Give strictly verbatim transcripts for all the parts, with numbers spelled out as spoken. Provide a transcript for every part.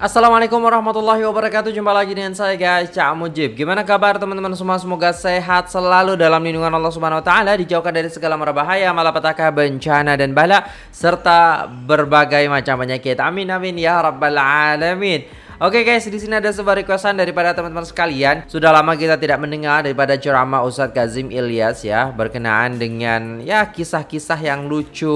Assalamualaikum warahmatullahi wabarakatuh. Jumpa lagi dengan saya guys, Cak Mujib. Gimana kabar teman-teman semua? Semoga sehat selalu dalam lindungan Allah Subhanahu wa taala, dijauhkan dari segala merbahaya, malapetaka, bencana dan bala serta berbagai macam penyakit. Amin amin ya rabbal alamin. Oke guys, di sini ada sebuah requestan daripada teman-teman sekalian. Sudah lama kita tidak mendengar daripada ceramah Ustaz Kazim Elias ya, berkenaan dengan ya kisah-kisah yang lucu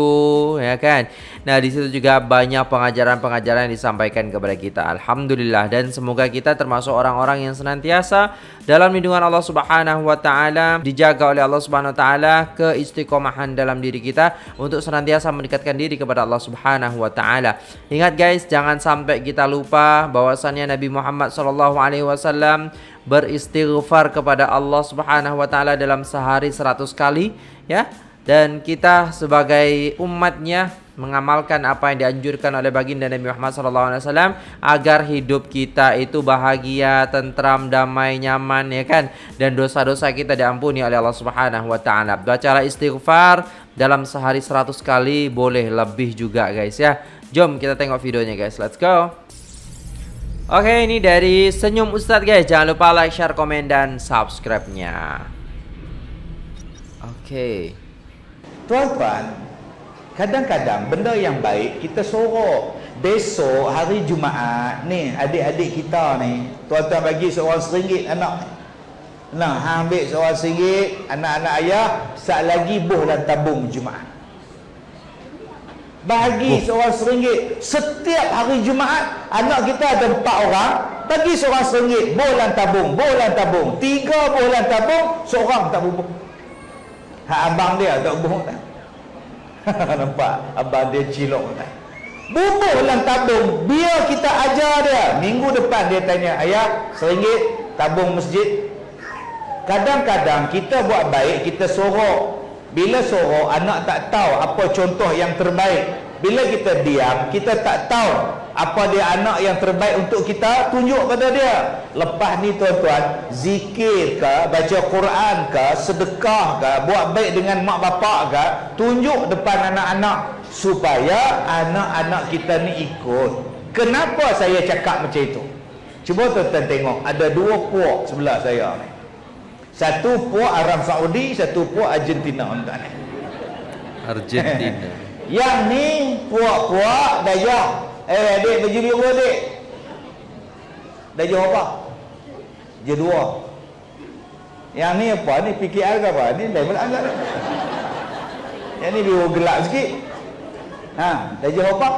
ya kan. Nah, di situ juga banyak pengajaran-pengajaran yang disampaikan kepada kita. Alhamdulillah, dan semoga kita termasuk orang-orang yang senantiasa dalam lindungan Allah Subhanahu wa taala, dijaga oleh Allah Subhanahu wa taala keistiqomahan dalam diri kita untuk senantiasa mendekatkan diri kepada Allah Subhanahu wa taala. Ingat guys, jangan sampai kita lupa bahwa bahwasannya Nabi Muhammad Shallallahu Alaihi Wasallam beristighfar kepada Allah Subhanahu Wa Taala dalam sehari seratus kali, ya. Dan kita sebagai umatnya mengamalkan apa yang dianjurkan oleh baginda Nabi Muhammad Shallallahu Alaihi Wasallam agar hidup kita itu bahagia, tentram, damai, nyaman, ya kan. Dan dosa-dosa kita diampuni oleh Allah Subhanahu Wa Taala. Bacalah istighfar dalam sehari seratus kali, boleh lebih juga, guys ya. Jom kita tengok videonya, guys. Let's go. Oke, ini dari Senyum Ustadz guys. Jangan lupa like, share, komen, dan subscribe-nya. Oke. Tuan-tuan, kadang-kadang benda yang baik kita sorok. Besok hari Jumaat ni, adik-adik kita ni, tuan-tuan bagi seorang seringgit anak. Nah, hang ambil seorang seringgit, anak-anak ayah, saat lagi buh dan tabung Jumaat. Bagi oh. seorang seringgit setiap hari Jumaat. Anak kita ada empat orang, bagi seorang seringgit, bolan tabung, bolan tabung, tiga bolan tabung, seorang tak bubuh. Hak abang dia tak bubuh tak? Nampak abang dia cilok tak? Bubuhlah tabung, biar kita ajar dia. Minggu depan dia tanya, ayah seringgit tabung masjid. Kadang-kadang kita buat baik, kita sorok. Bila sorok, anak tak tahu apa contoh yang terbaik. Bila kita diam, kita tak tahu apa dia anak yang terbaik untuk kita tunjuk pada dia. Lepas ni tuan-tuan, zikir ke, baca Quran ke, sedekah ke, buat baik dengan mak bapak ke, tunjuk depan anak-anak supaya anak-anak kita ni ikut. Kenapa saya cakap macam itu? Cuba tuan-tuan tengok, ada dua puak sebelah saya ni. Satu puak Arab Saudi, satu puak Argentina tuan-tuan. Argentina. Yang ni puak-puak dayah. Eh adik baju biru adik. Dayah apa? Dia dua. Yang ni apa? Ni P K R ke apa? Ni level agak. Yang ni biru gelap sikit. Ha, dayah apa?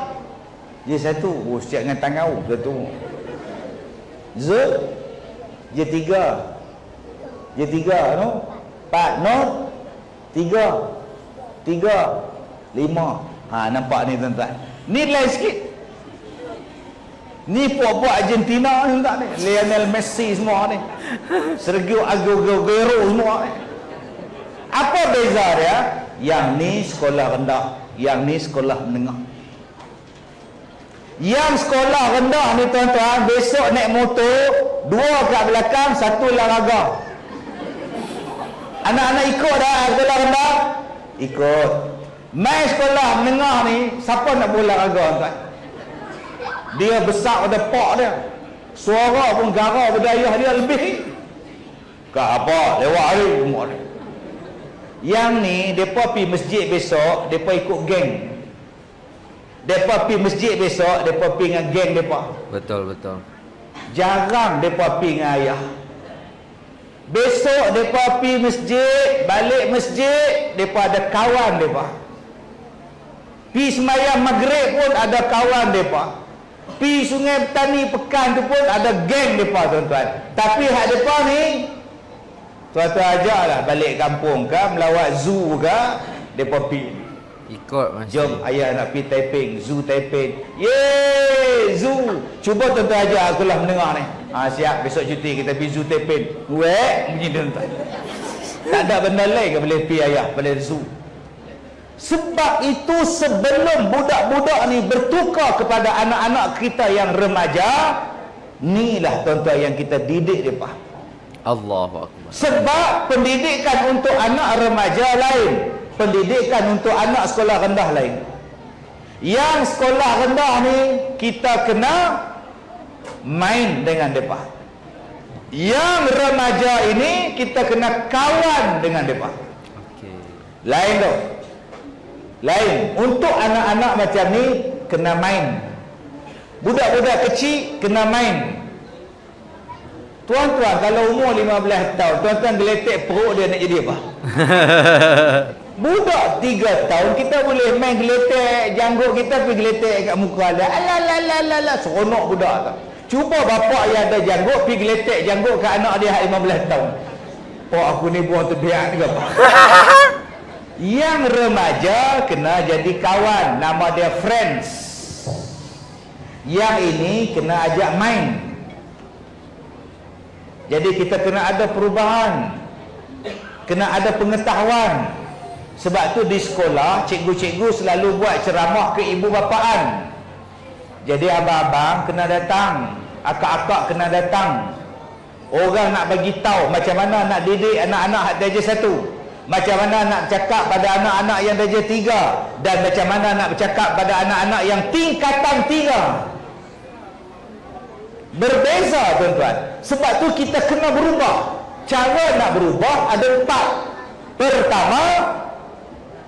Dia satu, oh, siap dengan tangau satu. Zul dia tiga. Dia tiga, no? Empat, no? Tiga. Tiga. Lima. Ha, nampak ni tuan-tuan. Ni lain sikit. Ni puak-puak Argentina ni tuan-tuan ni. Lionel Messi semua ni. Sergio Aguero semua ni. Apa beza dia? Yang ni sekolah rendah. Yang ni sekolah menengah. Yang sekolah rendah ni tuan-tuan, besok naik motor, dua kat belakang, satu laraga. Anak-anak ikut dah sekolah rendah, ikut. Mai sekolah menengah ni, siapa nak bola raga tuan? Dia besar pada pak dia. Suara pun gara pada ayah dia lebih. Kak apa? Lewat hari umur dia. Yang ni, depa pi masjid besok, depa ikut geng. Depa pi masjid besok, depa pi dengan geng depa. Betul betul. Jarang depa pi dengan ayah. Besok mereka pergi masjid, balik masjid, mereka ada kawan mereka. Pergi semayang maghrib pun ada kawan mereka. Pergi sungai petani pekan tu pun ada geng mereka tuan-tuan. Tapi hak mereka ni, tuan-tuan ajaklah balik kampung ke, melawat zoo ke, mereka pergi. Ikut macam. Jom ayah nak pergi Taiping, zoo Taiping. Yeay, zoo. Cuba tuan-tuan ajak akulah mendengar ni. Ha, siap besok cuti kita pergi zoo Taiping. Weh, bunyi tuan-tuan. Tak ada benda lain ke boleh pergi ayah, boleh zoo. Sebab itu sebelum budak-budak ni bertukar kepada anak-anak kita yang remaja, inilah tuan-tuan yang kita didik depa. Allahu akbar. Sebab pendidikan untuk anak remaja lain. Pendidikan untuk anak sekolah rendah lain. Yang sekolah rendah ni kita kena main dengan mereka. Yang remaja ini kita kena kawan dengan mereka. Okey. Lain tu. Lain. Untuk anak-anak macam ni kena main. Budak-budak kecil kena main. Tuan-tuan kalau umur lima belas tahun, tuan-tuan geletek perut dia nak jadi apa? Budak tiga tahun kita boleh main geletek janggut kita pergi geletek kat muka dia. Alalalalalala, seronok budak tu. Cuba bapak yang ada janggut pergi geletek janggut kat anak dia lima belas tahun. Oh aku ni buang terbiak ke apa? Yang remaja kena jadi kawan, nama dia friends. Yang ini kena ajak main. Jadi kita kena ada perubahan. Kena ada pengetahuan. Sebab tu di sekolah cikgu-cikgu selalu buat ceramah ke ibu bapaan. Jadi abang-abang kena datang, akak-akak kena datang. Orang nak bagi tahu macam mana nak didik anak-anak hak darjah satu, macam mana nak cakap pada anak-anak yang darjah tiga, dan macam mana nak bercakap pada anak-anak yang tingkatan tiga. Berbeza tuan-tuan. Sebab tu kita kena berubah. Cara nak berubah ada empat. Pertama,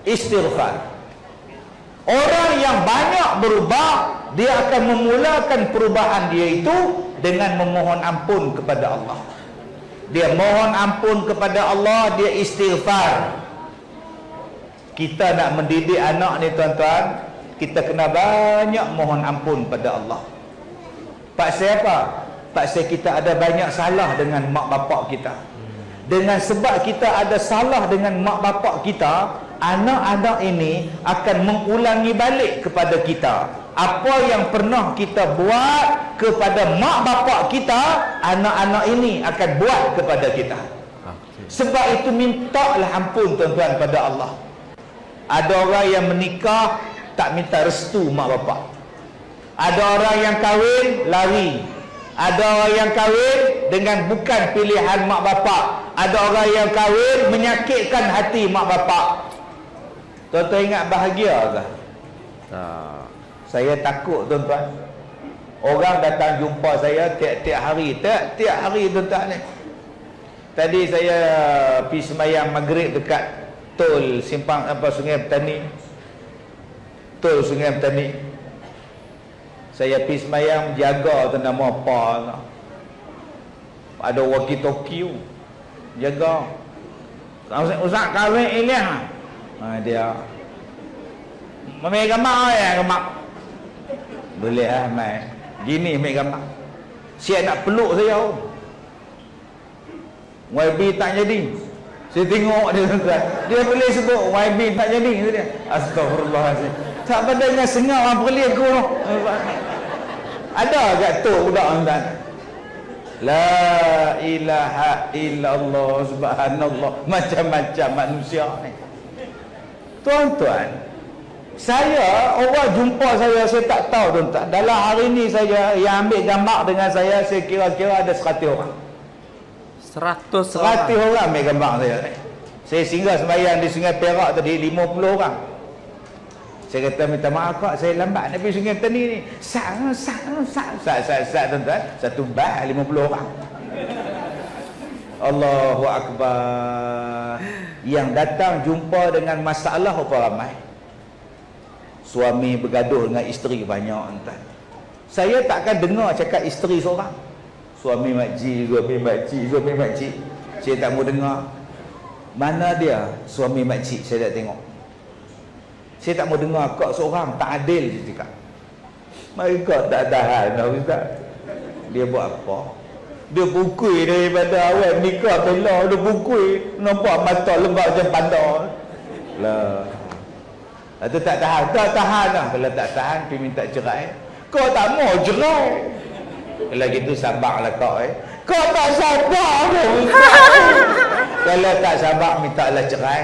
istighfar. Orang yang banyak berubah, dia akan memulakan perubahan dia itu dengan memohon ampun kepada Allah. Dia mohon ampun kepada Allah, dia istighfar. Kita nak mendidik anak ni tuan-tuan, kita kena banyak mohon ampun pada Allah. Pasal apa? Pasal kita ada banyak salah dengan mak bapak kita. Dengan sebab kita ada salah dengan mak bapak kita, anak-anak ini akan mengulangi balik kepada kita apa yang pernah kita buat kepada mak bapak kita. Anak-anak ini akan buat kepada kita. Okay. Sebab itu mintalah ampun tuan-tuan pada Allah. Ada orang yang menikah tak minta restu mak bapak. Ada orang yang kahwin lari. Ada orang yang kahwin dengan bukan pilihan mak bapak. Ada orang yang kahwin menyakitkan hati mak bapak. Tuan-tuan ingat bahagia ke? Tak. Saya takut tuan-tuan. Orang datang jumpa saya tiap-tiap hari. Tiap-tiap hari tuan-tuan ni. Tadi saya pergi semayang maghrib dekat tol simpang apa Sungai Petani. Tol Sungai Petani. Saya pergi semayang jaga tu nama apa. Ada walkie-talkie. Jaga. Ustaz Kazim Elias. Ha, dia ambil gambar ya gambar boleh lah mai gini ambil gambar siap nak peluk saya oh. Y B tak jadi saya tengok dia tuan-tuan dia boleh sebut Y B tak jadi dia. Astagfirullahaladzim tak padanya sengau orang perli aku ada kat tu budak tuan-tuan la ilaha illallah subhanallah macam-macam manusia ni tuan-tuan. Saya orang jumpa saya saya tak tahu tuan-tuan. Dalam hari ni saya yang ambil gambar dengan saya saya kira-kira ada seratus orang. seratus orang. seratus orang ambil gambar saya. Saya singgah sembahyang di Sungai Perak tadi lima puluh orang. Saya kata minta maaf kak saya lambat nak pergi Sungai Petani ni. Sat sat sat sat sat sat tuan-tuan. Satu bah lima puluh orang. Allahu akbar. Yang datang jumpa dengan masalah apa ramai. Suami bergaduh dengan isteri banyak entah. Saya takkan dengar cakap isteri seorang. Suami makcik, suami makcik, suami makcik. Saya tak mau dengar. Mana dia suami makcik saya tak tengok. Saya tak mau dengar kak seorang tak adil je cakap. Mereka tak tahan dah ustaz. Dia buat apa? Dia pukul daripada awal nikah belah dia pukul nampak mata lembab macam pandang lah. Atau tak tahan, tak tahan lah. Kalau tak tahan pergi minta cerai. Kau tak mau cerai. Kalau gitu sabarlah kau eh. Kau tak sabar kau. Kalau tak sabar mintalah cerai.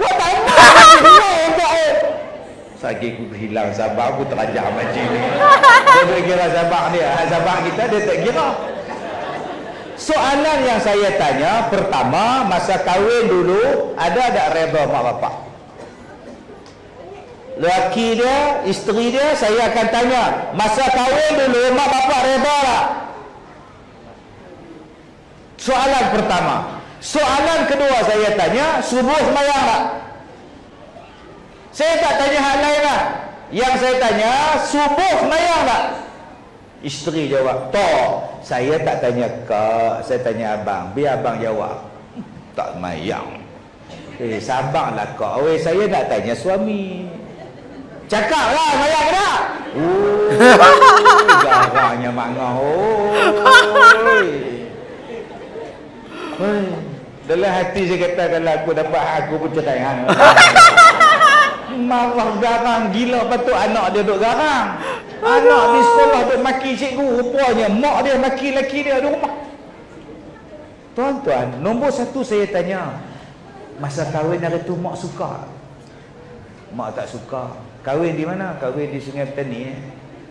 Kau tak mau. Sagi aku hilang sabar aku terajak macam ni. Dia tak kira sabar dia, sabar kita dia tak kira. Soalan yang saya tanya, pertama, masa kahwin dulu, ada tak reda mak bapak? lelaki dia, isteri dia, saya akan tanya, masa kahwin dulu mak bapak reda tak? Soalan pertama. Soalan kedua saya tanya, subuh semayang tak? Saya tak tanya hal lain lah. Yang saya tanya, subuh semayang tak? Isteri jawab, toh. Saya tak tanya kak, saya tanya abang. Biar abang jawab. Tak semayang. Eh, sabarlah kau. Weh, saya nak tanya suami. Cakaplah, saya kena. Oh, garangnya mangah. Oh. Hei, dalam hati saya kata kalau aku dapat aku pun cerai hang. Marah garang gila patut anak dia duk garang. Anak di sekolah duk maki cikgu, rupanya mak dia maki lelaki dia di rumah. Tuan-tuan, nombor satu saya tanya, masa kahwin hari tu mak suka? Mak tak suka. Kahwin di mana? Kahwin di Sungai Petani eh?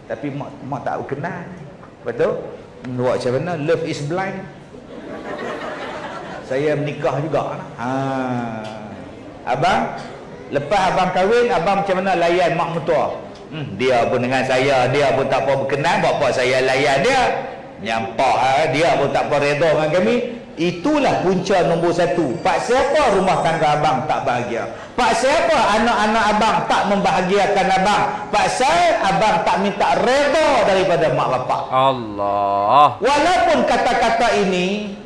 Tapi mak mak tak kenal. Betul? Buat macam mana? Love is blind. Saya menikah juga. Ha. Abang, lepas abang kahwin, abang macam mana layan mak mertua? Hmm, dia pun dengan saya, dia pun tak apa berkenan, bapa saya layan dia. Nyampah dia pun tak apa redha dengan kami. Itulah punca nombor satu. Paksa apa rumah tangga abang tak bahagia? Paksa apa anak-anak abang tak membahagiakan abang? Paksa abang tak minta redha daripada mak bapak. Allah. Walaupun kata-kata ini,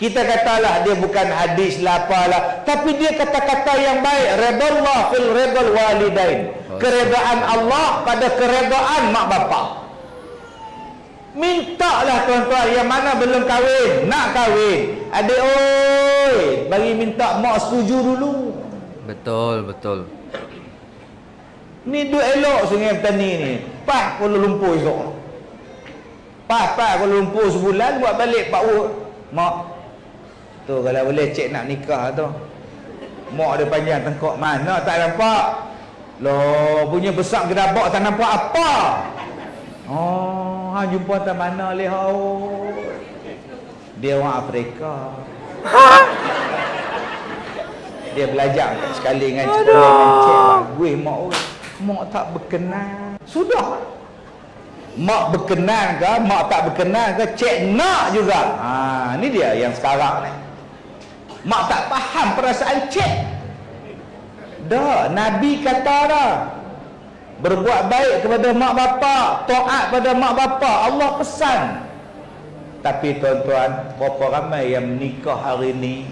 kita katalah dia bukan hadis lah apalah, tapi dia kata-kata yang baik. Redallah fil redal walidain. Keredaan Allah pada keredaan mak bapak. Mintalah tuan-tuan yang mana belum kahwin, nak kahwin. Adik oi, bagi minta mak setuju dulu. Betul, betul. Ni duk elok Sungai Petani ni. Pas Kuala Lumpur esok. Pas pas Kuala Lumpur sebulan buat balik Pak Wud. Mak. Tu kalau boleh cik nak nikah tu. Mak dia panjang tengkok mana tak nampak. Loh, punya besar gedabak tak nampak apa. Oh. Ha, jumpa tak mana leh hao. Dia orang Afrika. Dia belajar tak sekali dengan cikgu dengan cik gue mak orang. Mak tak berkenan. Sudah. Mak berkenan ke, mak tak berkenan ke, cik nak juga. Ha, ni dia yang sekarang ni. Mak tak faham perasaan cik. Dah, Nabi kata dah. Berbuat baik kepada mak bapak, taat pada mak bapak, Allah pesan. Tapi tuan-tuan, berapa ramai yang menikah hari ini,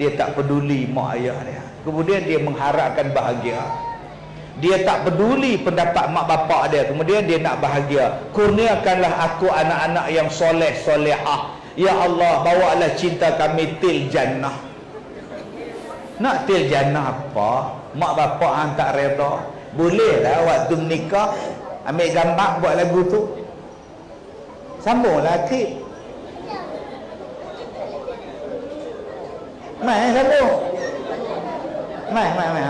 dia tak peduli mak ayah dia. Kemudian dia mengharapkan bahagia. Dia tak peduli pendapat mak bapak dia, kemudian dia nak bahagia. Kurniakanlah aku anak-anak yang soleh solehah. Ya Allah, bawalah cinta kami til jannah. Nak til jannah apa? Mak bapak hang tak redha. Bolehlah waktu menikah ambil gambar buat lagu tu. Sambunglah akib. Mai sambung. Mai mai mai.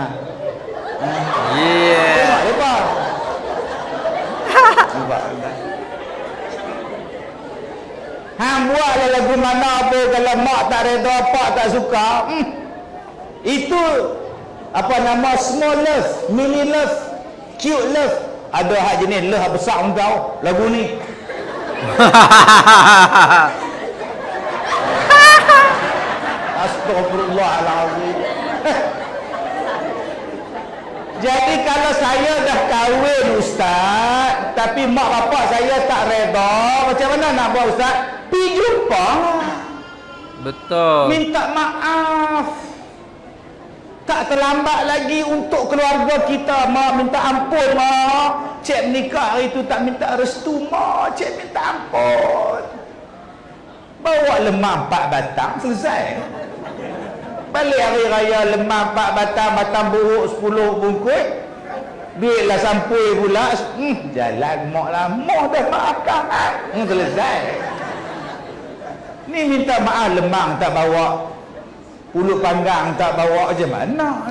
Yeah. Tengok depa. Nampak tak? Hang buatlah lagu mana apa kalau mak tak redha, pak tak suka. Hmm. Itu apa nama small love, mini love, cute love. Ada hak jenis love besar engkau lagu ni. Astagfirullahalazim. Jadi kalau saya dah kahwin ustaz, tapi mak bapak saya tak redha, macam mana nak buat ustaz? Pergi jumpa. Betul. Minta maaf. Tak terlambat lagi untuk keluarga kita. Mak minta ampun mak. Cik menikah hari tu tak minta restu mak. Cik minta ampun. Bawa lemang empat batang selesai. Balik hari raya lemang empat batang, batang buruk sepuluh bungkus. Duitlah sampul pula. Hmm, jalan mak lah. Mak dah maafkan. Hmm, selesai. Ni minta maaf lemang tak bawa. Pulut panggang tak bawa aja mana?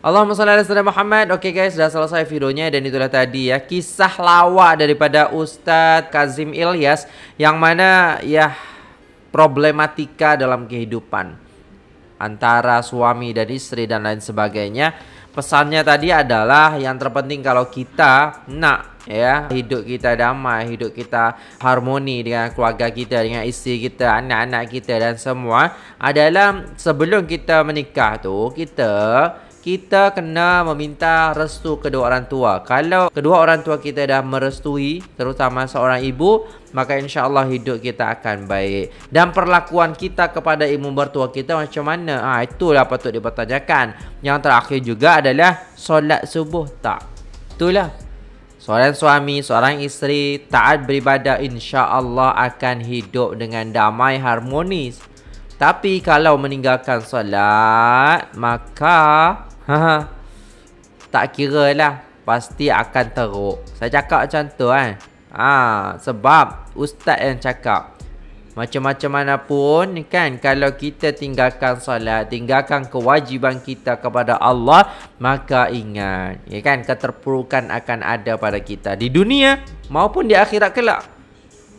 Allahumma salli ala sayyidina Muhammad. Oke guys, sudah selesai videonya dan itulah tadi ya kisah lawak daripada Ustaz Kazim Elias yang mana ya problematika dalam kehidupan. antara suami dan istri dan lain sebagainya. Pesannya tadi adalah yang terpenting kalau kita nak ya hidup kita damai, hidup kita harmoni dengan keluarga kita, dengan istri kita, anak-anak kita dan semua, adalah sebelum kita menikah tu kita kita kena meminta restu kedua orang tua. Kalau kedua orang tua kita dah merestui, terutama seorang ibu, maka insya Allah hidup kita akan baik. Dan perlakuan kita kepada ibu mertua kita macam mana? Ah, itulah patut dipertanyakan. Yang terakhir juga adalah solat subuh tak? Itulah. Seorang suami, seorang isteri taat beribadah, insya Allah akan hidup dengan damai, harmonis. Tapi kalau meninggalkan solat, maka haha, tak kira lah, pasti akan teruk. Saya cakap macam tu kan. Ah, sebab ustaz yang cakap macam-macam mana pun kan, kalau kita tinggalkan solat, tinggalkan kewajiban kita kepada Allah, maka ingat ya kan, keterpurukan akan ada pada kita di dunia maupun di akhirat kelak.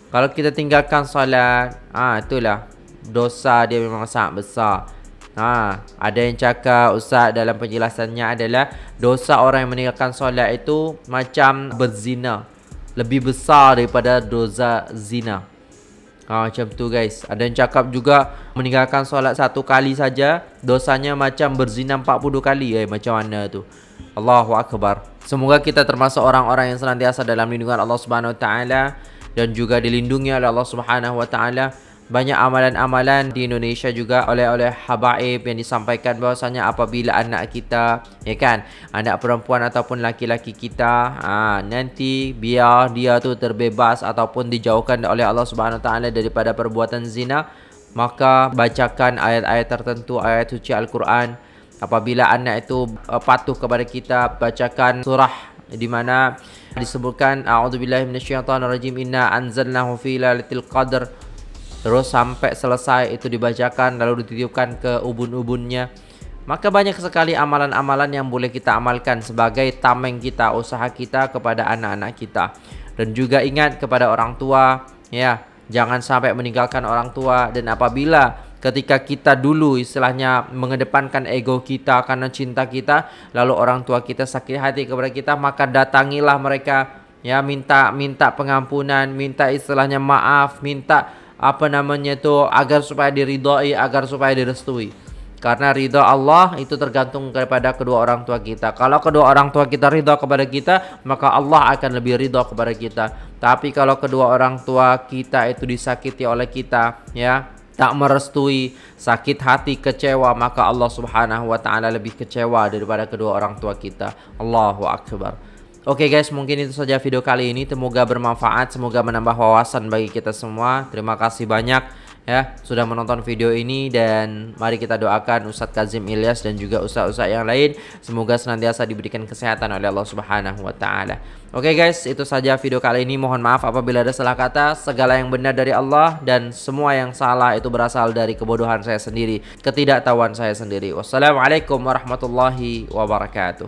Kalau kita tinggalkan solat, ah itulah, dosa dia memang sangat besar. Ha, ada yang cakap ustaz dalam penjelasannya adalah dosa orang yang meninggalkan solat itu macam berzina, lebih besar daripada dosa zina. Ha, macam tu guys. Ada yang cakap juga meninggalkan solat satu kali saja dosanya macam berzina empat puluh kali. Eh, macam mana tu? Allahu Akbar. Semoga kita termasuk orang-orang yang senantiasa dalam lindungan Allah Subhanahu Wa Taala dan juga dilindungi oleh Allah Subhanahu Wa Taala. Banyak amalan-amalan di Indonesia juga oleh-oleh habaib yang disampaikan bahwasanya apabila anak kita, ya kan, anak perempuan ataupun laki-laki kita, ha, nanti biar dia tu terbebas ataupun dijauhkan oleh Allah Subhanahu Wa Taala daripada perbuatan zina, maka bacakan ayat-ayat tertentu, ayat suci Al-Quran. Apabila anak itu patuh kepada kita, bacakan surah di mana disebutkan a'udzubillahi minasyaitonirrajim inna anzalnahu fi lailatul qadar. Terus sampai selesai itu dibacakan lalu ditiupkan ke ubun-ubunnya. Maka banyak sekali amalan-amalan yang boleh kita amalkan sebagai tameng kita, usaha kita kepada anak-anak kita. Dan juga ingat kepada orang tua, ya, jangan sampai meninggalkan orang tua. Dan apabila ketika kita dulu istilahnya mengedepankan ego kita karena cinta kita, lalu orang tua kita sakit hati kepada kita, maka datangilah mereka, ya, minta minta pengampunan, minta istilahnya maaf, minta apa namanya itu, agar supaya diridhoi, agar supaya direstui. Karena ridha Allah itu tergantung kepada kedua orang tua kita. Kalau kedua orang tua kita ridha kepada kita, maka Allah akan lebih ridha kepada kita. Tapi kalau kedua orang tua kita itu disakiti oleh kita, ya, tak merestui, sakit hati, kecewa, maka Allah Subhanahu Wa Taala lebih kecewa daripada kedua orang tua kita. Allahu Akbar. Oke guys, mungkin itu saja video kali ini. Semoga bermanfaat, semoga menambah wawasan bagi kita semua. Terima kasih banyak ya sudah menonton video ini, dan mari kita doakan Ustaz Kazim Elias dan juga ustaz-ustaz yang lain semoga senantiasa diberikan kesehatan oleh Allah Subhanahu Wa Taala. Oke guys, itu saja video kali ini. Mohon maaf apabila ada salah kata. Segala yang benar dari Allah dan semua yang salah itu berasal dari kebodohan saya sendiri, ketidaktahuan saya sendiri. Wassalamualaikum warahmatullahi wabarakatuh.